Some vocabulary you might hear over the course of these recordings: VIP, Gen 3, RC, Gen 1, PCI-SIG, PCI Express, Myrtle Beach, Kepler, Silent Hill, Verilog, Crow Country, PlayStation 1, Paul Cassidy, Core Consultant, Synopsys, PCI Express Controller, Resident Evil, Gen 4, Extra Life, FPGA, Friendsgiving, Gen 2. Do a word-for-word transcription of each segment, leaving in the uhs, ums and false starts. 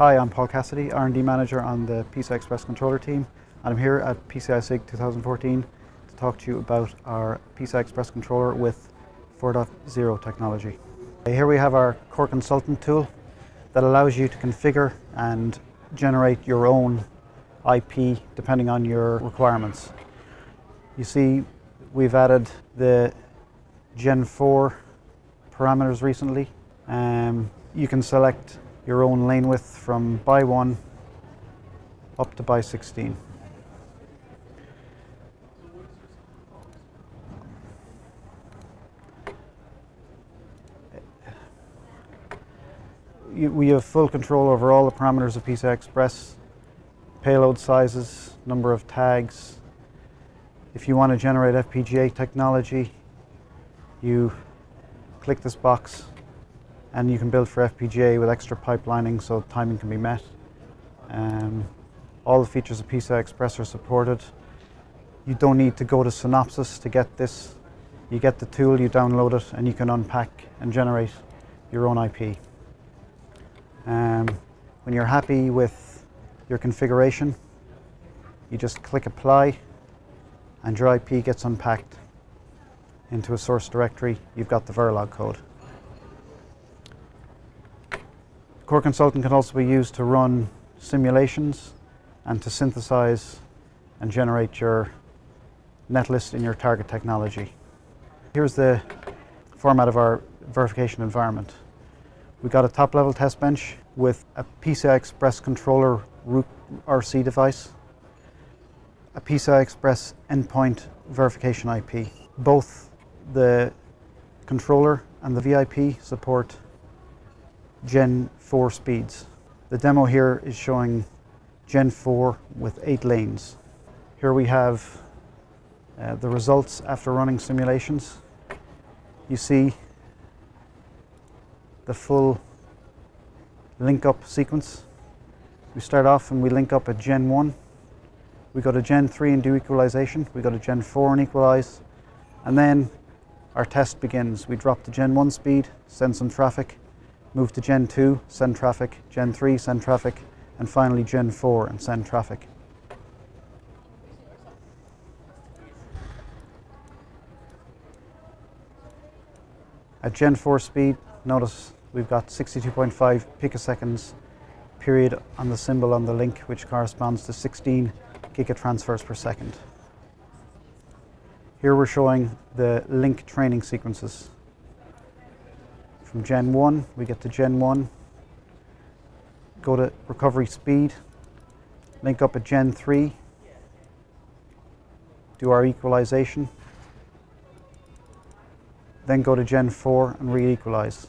Hi, I'm Paul Cassidy, R and D Manager on the P C I Express Controller team, and I'm here at P C I-SIG twenty fourteen to talk to you about our P C I Express Controller with four point oh technology. Here we have our Core Consultant tool that allows you to configure and generate your own I P depending on your requirements. You see we've added the Gen four parameters recently. Um, you can select your own lane width from by one up to by sixteen. We have full control over all the parameters of P C I Express, payload sizes, number of tags. If you want to generate F P G A technology, you click this box and you can build for F P G A with extra pipelining so timing can be met. Um, all the features of P C I Express are supported. You don't need to go to Synopsys to get this. You get the tool, you download it, and you can unpack and generate your own I P. Um, when you're happy with your configuration, you just click Apply and your I P gets unpacked into a source directory. You've got the Verilog code. Core Consultant can also be used to run simulations and to synthesize and generate your netlist in your target technology. Here's the format of our verification environment. We've got a top-level test bench with a P C I Express controller root R C device, a P C I Express endpoint verification I P. Both the controller and the V I P support Gen four speeds. The demo here is showing Gen four with eight lanes. Here we have uh, the results after running simulations. You see the full link up sequence. We start off and we link up at Gen one. We go to Gen three and do equalization. We go to Gen four and equalize. And then our test begins. We drop to Gen one speed, send some traffic, move to Gen two, send traffic, Gen three, send traffic, and finally Gen four and send traffic. At Gen four speed, notice we've got sixty-two point five picoseconds period on the symbol on the link, which corresponds to sixteen gigatransfers per second. Here we're showing the link training sequences. From Gen one, we get to Gen one, go to recovery speed, link up at Gen three, do our equalization, then go to Gen four and re-equalize.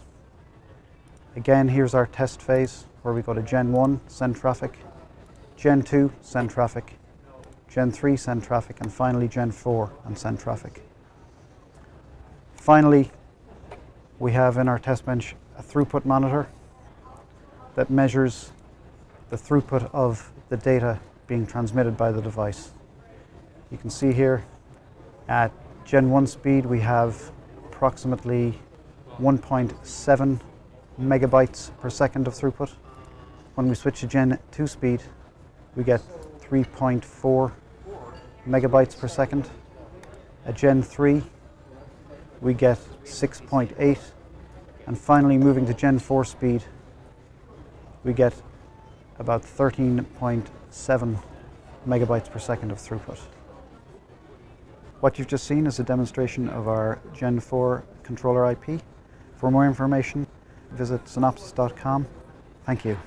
Again, here's our test phase where we go to Gen one, send traffic, Gen two, send traffic, Gen three, send traffic, and finally Gen four and send traffic. Finally, we have in our test bench a throughput monitor that measures the throughput of the data being transmitted by the device. You can see here at Gen one speed we have approximately one point seven megabytes per second of throughput. When we switch to Gen two speed we get three point four megabytes per second. At Gen three we get six point eight, and finally moving to Gen four speed we get about thirteen point seven megabytes per second of throughput. What you've just seen is a demonstration of our Gen four controller I P. For more information visit synopsys dot com. Thank you.